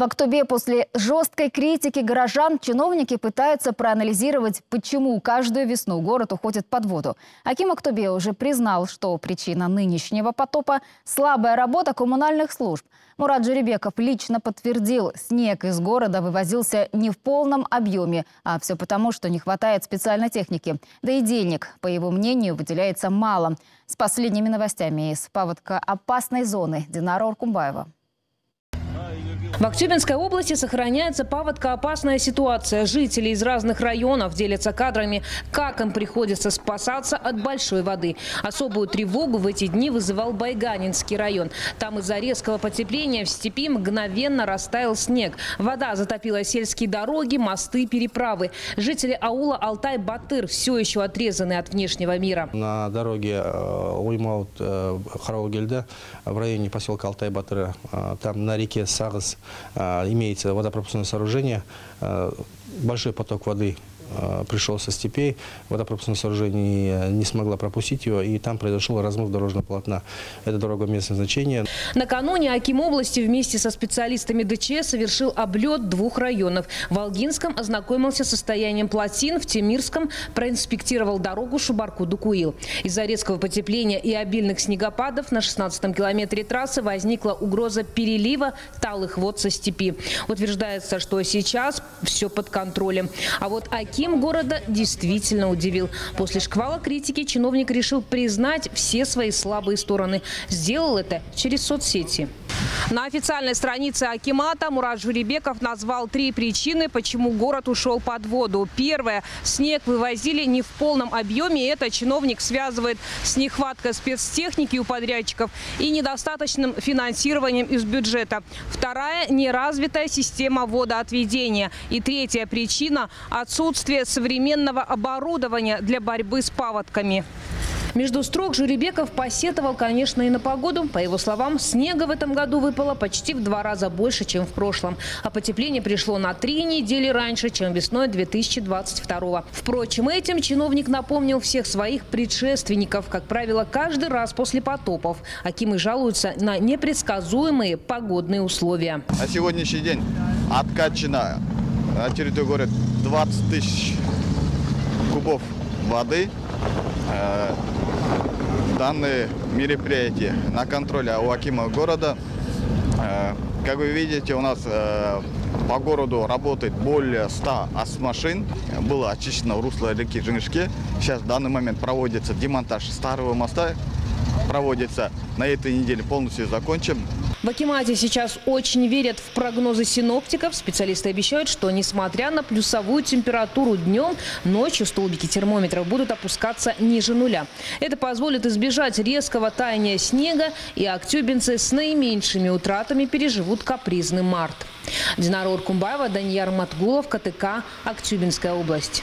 В Актобе после жесткой критики горожан чиновники пытаются проанализировать, почему каждую весну город уходит под воду. Аким Актобе уже признал, что причина нынешнего потопа – слабая работа коммунальных служб. Мурат Журебеков лично подтвердил, снег из города вывозился не в полном объеме, а все потому, что не хватает специальной техники. Да и денег, по его мнению, выделяется мало. С последними новостями из паводкоопасной зоны Динара Оркумбаева. В Актюбинской области сохраняется паводкоопасная ситуация. Жители из разных районов делятся кадрами, как им приходится спасаться от большой воды. Особую тревогу в эти дни вызывал Байганинский район. Там из-за резкого потепления в степи мгновенно растаял снег. Вода затопила сельские дороги, мосты, переправы. Жители аула Алтай-Батыр все еще отрезаны от внешнего мира. На дороге Уймаут-Хараугельда в районе поселка Алтай-Батыра, там на реке Сагас имеется водопропускное сооружение. Большой поток воды пришел со степей, водопропускное сооружение не смогло пропустить его, и там произошел размыв дорожного полотна. Это дорога местного значения. Накануне аким области вместе со специалистами ДЧС совершил облет двух районов. В Алгинском ознакомился с состоянием плотин, в Темирском проинспектировал дорогу Шубарку Дукуил. Из-за резкого потепления и обильных снегопадов на 16-м километре трассы возникла угроза перелива талых вод со степи. Утверждается, что сейчас все под контролем. А вот Аким города действительно удивил. После шквала критики чиновник решил признать все свои слабые стороны. Сделал это через соцсети. На официальной странице акимата Мурат Журебеков назвал три причины, почему город ушел под воду. Первое. Снег вывозили не в полном объеме. Это чиновник связывает с нехваткой спецтехники у подрядчиков и недостаточным финансированием из бюджета. Вторая. Неразвитая система водоотведения. И третья причина – отсутствие современного оборудования для борьбы с паводками. Между строк Журебеков посетовал, конечно, и на погоду. По его словам, снега в этом году выпало почти в 2 раза больше, чем в прошлом. А потепление пришло на 3 недели раньше, чем весной 2022-го. Впрочем, этим чиновник напомнил всех своих предшественников, как правило, каждый раз после потопов. Акимы жалуются на непредсказуемые погодные условия. На сегодняшний день откачано на территории города 20 тысяч кубов воды. Данные мероприятия на контроле у акима города. Как вы видите, у нас по городу работает более 100 АС-машин. Было очищено русло реки Жинишке. Сейчас в данный момент проводится демонтаж старого моста. Проводится на этой неделе, полностью закончим. В акимате сейчас очень верят в прогнозы синоптиков. Специалисты обещают, что несмотря на плюсовую температуру днем, ночью столбики термометров будут опускаться ниже нуля. Это позволит избежать резкого таяния снега, и актюбинцы с наименьшими утратами переживут капризный март. Динара Оркумбаева, Даньяр Матгулов, КТК, Актюбинская область.